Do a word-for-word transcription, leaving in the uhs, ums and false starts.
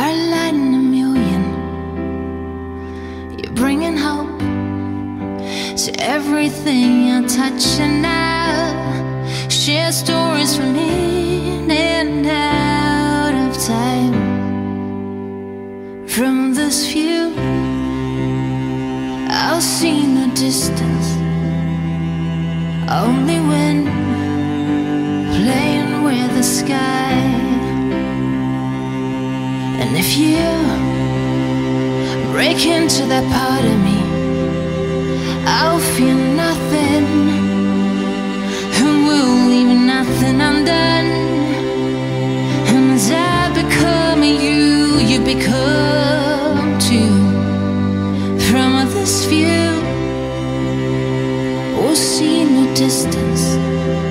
Heart lighting a million. You're bringing hope to everything I touch, and now share stories from in and out of time. From this view, I'll see no distance, only wind playing with the sky. And if you break into that part of me, I'll feel nothing and we'll leave nothing undone. And as I become you, you become too. From this view, we'll see no distance.